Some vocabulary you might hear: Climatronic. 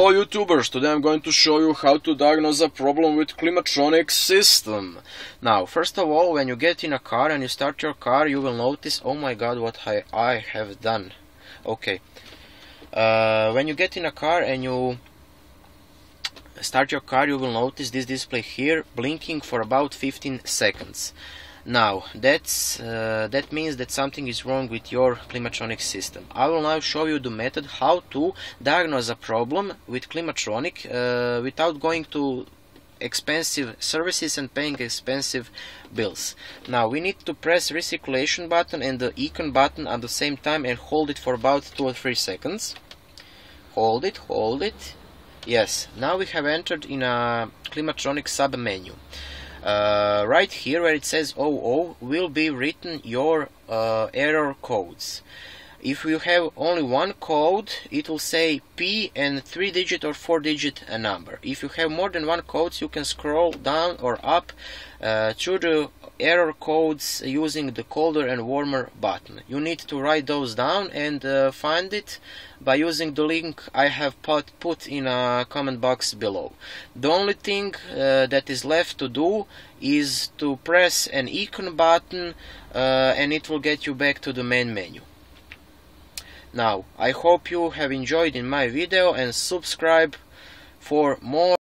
Hello YouTubers, today I'm going to show you how to diagnose a problem with Climatronic system. Now, first of all, when you get in a car and you start your car, you will notice, oh my god, what I have done. Okay. When you get in a car and you start your car, you will notice this display here blinking for about 15 seconds. Now, that means that something is wrong with your Climatronic system. I will now show you the method how to diagnose a problem with Climatronic without going to expensive services and paying expensive bills. Now, we need to press recirculation button and the icon button at the same time and hold it for about 2 or 3 seconds. Hold it. Yes, now we have entered in a Climatronic sub-menu. Right here where it says 00 will be written your error codes. If you have only one code, it will say P and 3-digit or 4-digit number. If you have more than one code, you can scroll down or up to the error codes using the colder and warmer button. You need to write those down and find it by using the link I have put in a comment box below. The only thing that is left to do is to press an icon button and it will get you back to the main menu. Now, I hope you have enjoyed my video and subscribe for more.